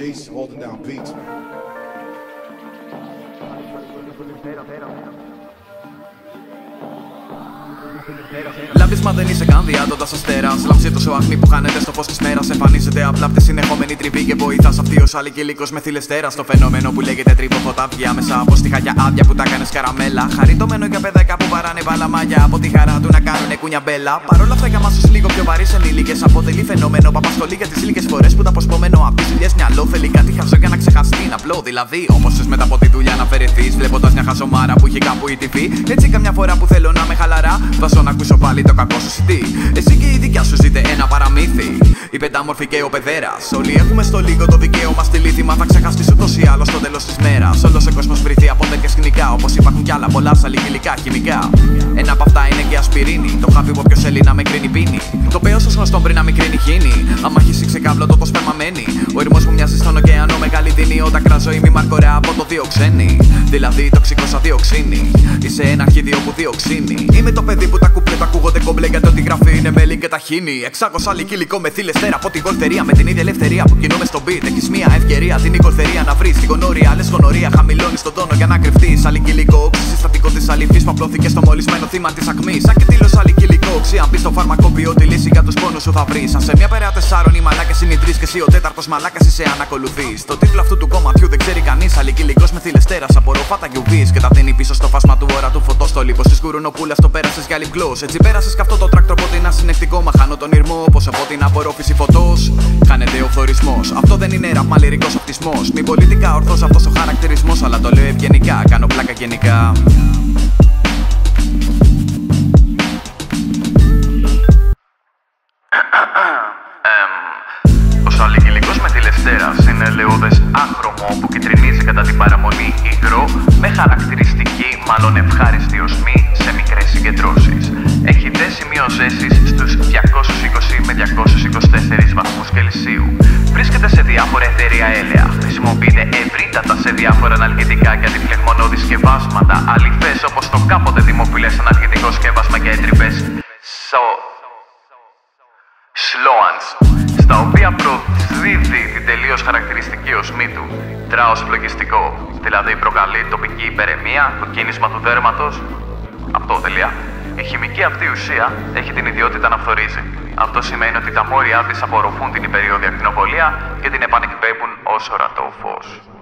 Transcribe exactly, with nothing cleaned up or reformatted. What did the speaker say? Jay's holding down beats. Λάμπισμα δεν είσαι καν διάδοντα αστέρα. Λάμψε τόσο αχνή που χάνεται στο φως της μέρας. Εμφανίζεται απλά από τη συνεχόμενη τριβή και βοηθά αυτή ο Σαλικυλικός Μεθυλεστέρας. Το φαινόμενο που λέγεται τρυποχοτάβια. Μέσα από στιχάκια άδεια που τα κάνει καραμέλα. Χαριτωμένο για παιδάκια που βαράνε παλαμάκια. Από τη χαρά του να κάνουνε κουνιαμπέλα. Παρόλα αυτά για μας τους λίγο πιο βαρύς ενήλικες. Αποτελεί φαινόμενο που απασχολεί για τις λίγες φορές που τα αποσπόμενο απ' τις ηλιές μυαλό. Θέλει κάτι χαζό για να ξεχαστεί. Είναι απλό δηλαδή. Όμως εσύ μετά από τη δουλειά να αφαιρεθείς. Βλέποντας μια χαζομάρα που έχει κάπου η τυφή. Έτσι καμιά φορά που θέλω να με χαλαρά. Βάζω να ακούσω πάλι το κακό σου σιτή. Εσύ και η δικιά σου ζείτε ένα παραμύθι. Η πεντάμορφη και ο παιδέρας. Όλοι έχουμε στο λίγο το δικαίωμα στη λύθη. Μα θα ξεχαστείς ούτως ή άλλως στο τέλος της μέρας. Όλος ο κόσμος βρηθεί από τέτοια σκηνικά. Όπως υπάρχουν κι άλλα πολλά σαλικυλικά χημικά. Ένα από αυτά είναι και ασπιρίνη. Το χάπι που όποιος θέλει να με κρίνει πίνει. Το πέος ως γνωστόν πριν να μικρίνει χύνει. Άμα χύσει ξεκάβλωτο το σπέρμα μένει. Ο ήρμος μου μοιάζει στον ωκεανό μεγάλη δίνη. Όταν κράζω η μη μαρκορέα από το διοξένη. Δηλαδή τοξικό σαν διοξίνη. Είσαι ένα αρχίδιο που διοξίνει. Είμαι το παιδί που τα κουπλέτα ακούγονται κομπλέ. Γιατί ό,τι γραφή είναι μέλι και ταχύνη. Εξάγω σαλικυλικό μεθυλεστέρα από την κολθερία. Με την ίδια ελευθερία που κινούμε στον beat. Έχεις μια ευκαιρία την κολθερία να βρεις. Την γονόρια, λες γονορία. Χαμηλώνεις τον τόνο για να κρυφτείς. Σαλικυλικό όξι, συστατικό της αληθής που απλώθηκε στο μολυσμένο θύμα της ακμής. Σαν και τύλο σαλικυλικό όξι. Αν πεις στο φαρμακοποιό τη λύση για τους πόνους σου θα βρεις. Αν σε μια περαία τεσσάρων οι μαλάκες συνειδρείς. Και εσύ ο τέταρτος μαλάκας είσαι αν ακολουθείς. Το τίτλο αυτού του κομματιού δεν ξέρει κανείς. Σαλικυλικός μεθυλεστέρας απορροφά τα γιουβείς. Και τα δίνει πίσω στο φάσμα του ώρα του φωτός. Το λίπος της γουρουνοπούλας το πέρασες για λιπγκλός. Έτσι πέρασες κι αυτό το τράκτρο από την ασυνεκτικό. Μα χάνω τον ηρμό όπως από την απορρόφηση φωτός. Χάνεται ο θωρισμός. Αυτό δεν είναι ραπ, λυρικός αυτισμός. Μη πολιτικά ορθός αυτός ο χαρακτηρισμός. Αλλά το λέω ευγενικά, κάνω πλάκα γενικά. Ο Σαλικυλικός Μεθυλεστέρας είναι ελαιόδες άχρωμο που κυτρινίζει κατά την παραμονή υγρό με χαρακτηριστική, μάλλον ευχάριστη οσμή σε μικρές συγκεντρώσεις. Έχει δε σημείο ζέσης στους διακόσιους είκοσι με διακόσιους είκοσι τέσσερις βαθμούς Κελσίου. Βρίσκεται σε διάφορα αιθέρια έλαια. Χρησιμοποιείται ευρύτατα σε διάφορα αναλγητικά και αντιφλεγμονώδη σκευάσματα. Αληθές όπως το κάποτε δημοφιλές αναλγητικό σκεύασμα και έτρυπες so... σλόανς, στα οποία προδίδει την τελείως χαρακτηριστική οσμή του. Τράος φλογιστικό, δηλαδή προκαλεί τοπική υπερεμία, το κίνησμα του δέρματος. Αυτό τελεία. Η χημική αυτή ουσία έχει την ιδιότητα να φθορίζει. Αυτό σημαίνει ότι τα μόρια της απορροφούν την υπεριόδια ακτινοβολία και την επανεκπέμπουν ως ορατό φως.